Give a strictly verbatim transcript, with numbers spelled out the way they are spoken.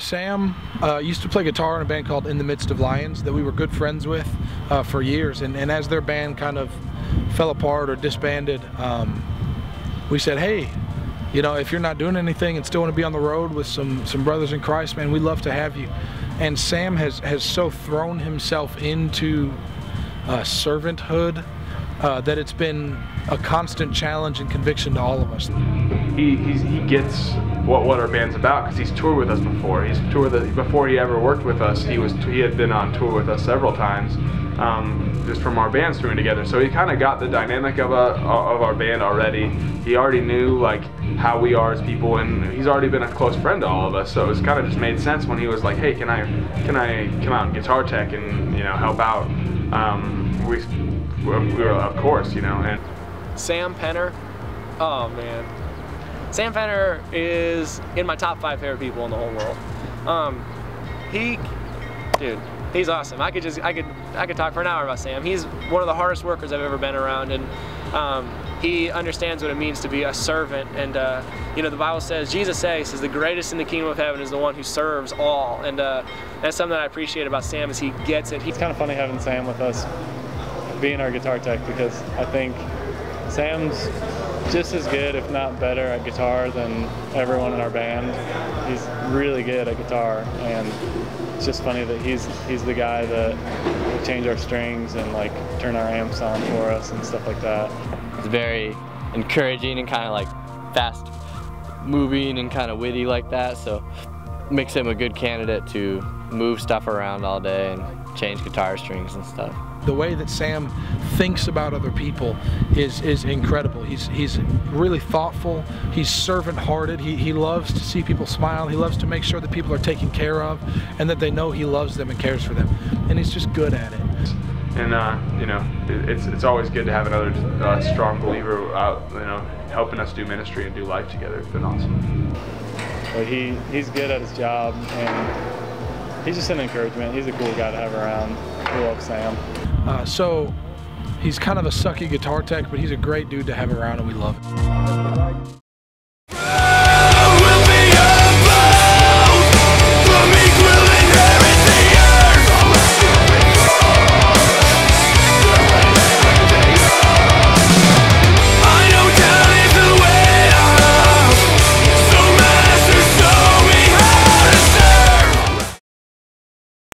Sam uh, used to play guitar in a band called In the Midst of Lions that we were good friends with uh, for years, and, and as their band kind of fell apart or disbanded, um, we said, hey, you know, if you're not doing anything and still want to be on the road with some some brothers in Christ, man, we'd love to have you. And Sam has has so thrown himself into uh, servanthood uh, that it's been a constant challenge and conviction to all of us. He he's, he gets what what our band's about because he's toured with us before. He's toured the, before he ever worked with us. He was he had been on tour with us several times, um, just from our bands touring together. So he kind of got the dynamic of a of our band already. He already knew like how we are as people, and he's already been a close friend to all of us. So it was kind of just made sense when he was like, "Hey, can I can I come out and guitar tech and you know help out?" Um, we we were of course, you know. And Sam Penner, oh man. Sam Penner is in my top five favorite people in the whole world. Um, he, dude, he's awesome. I could just, I could, I could talk for an hour about Sam. He's one of the hardest workers I've ever been around, and um, he understands what it means to be a servant. And uh, you know, the Bible says, Jesus says, "Is the greatest in the kingdom of heaven is the one who serves all." And uh, that's something that I appreciate about Sam is he gets it. He it's kind of funny having Sam with us, being our guitar tech, because I think Sam's just as good, if not better, at guitar than everyone in our band. He's really good at guitar, and it's just funny that he's he's the guy that will change our strings and like turn our amps on for us and stuff like that. It's very encouraging and kind of like fast moving and kind of witty like that, so it makes him a good candidate to move stuff around all day and change guitar strings and stuff. The way that Sam thinks about other people is is incredible. He's he's really thoughtful. He's servant-hearted. He he loves to see people smile. He loves to make sure that people are taken care of and that they know he loves them and cares for them. And he's just good at it. And uh, you know, it's it's always good to have another uh, strong believer out, you know, helping us do ministry and do life together. It's been awesome. But he he's good at his job, and he's just an encouragement. He's a cool guy to have around. We love Sam. Uh, so he's kind of a sucky guitar tech, but he's a great dude to have around, and we love him.